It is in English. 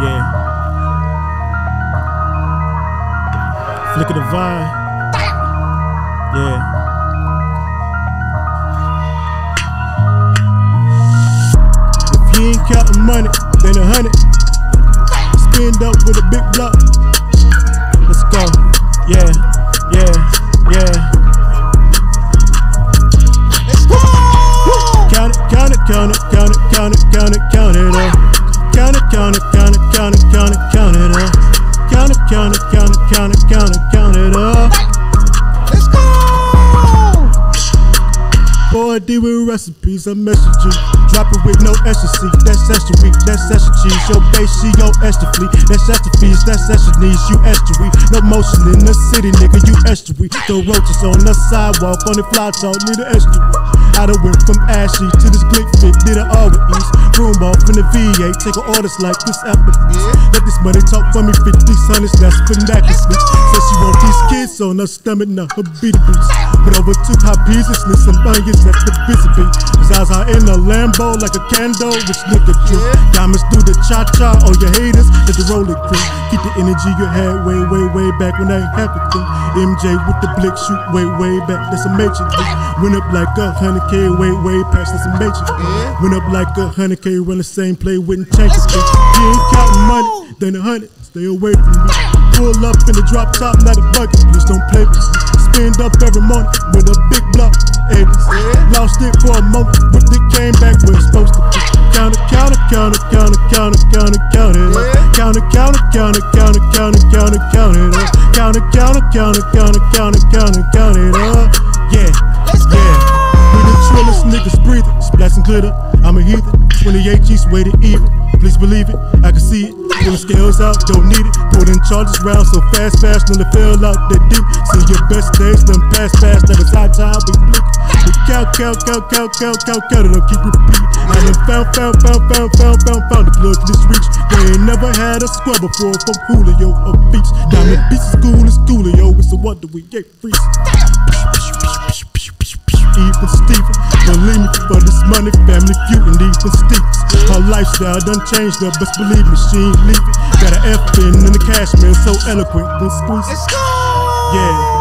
Yeah. Flick of the Vine. Yeah. If you ain't counting money, then 100. Spend up with a big block. Let's go. Yeah. Yeah. Yeah. Count it up. Count it up. Count it up. Let's go. Boy, I deal with recipes, I message you. Drop it with no ecstasy, that's estuary, that's extra cheese. Yo, bass, she go estuary, that's extra fees, that's extra knees, you estuary. No motion in the city, nigga, you estuary. Throw roaches on the sidewalk, on the fly talk, need an estuary. I done went from ashy to this click fit, did it all with ease. Room off in the V8, taking orders like this apple. Let this money talk for me, 50 hundreds, that's fanaticism. Says she want these kids on her stomach, not her beater beats. But over 2 high pieces, and some onions at the visiting. Besides, I in a Lambo like a candle, which nigga drew. Diamonds through the cha-cha, all your haters, let the roller crew. Keep the energy you had way, way, way back when that ain't happening. MJ with the blick, shoot way, way back, that's a major thing. Went up like 100K, way past this major. Went up like 100K, run the same play, wouldn't change it. You ain't counting money, then 100, stay away from me. Pull up in the drop top, not a bucket, just don't play with me. Spend up every morning with a big block, Avis. Lost it for a moment, but it came back where it's supposed to be. Count it up. Count it up. Count it up. Yeah. Niggas breathing, splashing glitter, I'm a heathen. 28 G's way to even, please believe it, I can see it. Pull the scales out, don't need it. Pull them charges round so fast, then they fell out that deep. See your best days, them pass fast, like it's high time we flick. We count it up, keep repeating. I done found the blood for this reach. They ain't never had a square before from Julio or Beach. Diamond Beach is cool, it's Coolio, it's a wonder we ain't free. Even Steven, believe me, for this money, family feud, and even Steve's. Her lifestyle done changed up, but believe me, she ain't leaving. Got an F in the cash, man, so eloquent, and squeeze. Let's go! Yeah.